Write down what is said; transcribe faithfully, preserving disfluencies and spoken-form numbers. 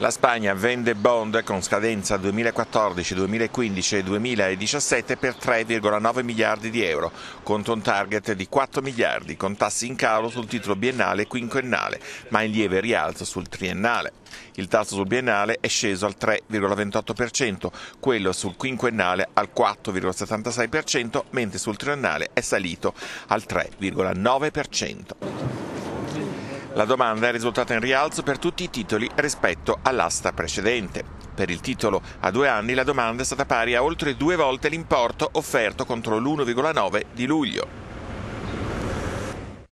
La Spagna vende bond con scadenza duemilaquattordici, duemilaquindici e duemiladiciassette per tre virgola nove miliardi di euro, contro un target di quattro miliardi, con tassi in calo sul titolo biennale e quinquennale, ma in lieve rialzo sul triennale. Il tasso sul biennale è sceso al tre virgola ventotto per cento, quello sul quinquennale al quattro virgola settantasei per cento, mentre sul triennale è salito al tre virgola nove per cento. La domanda è risultata in rialzo per tutti i titoli rispetto all'asta precedente. Per il titolo a due anni la domanda è stata pari a oltre due volte l'importo offerto contro l'uno virgola nove di luglio.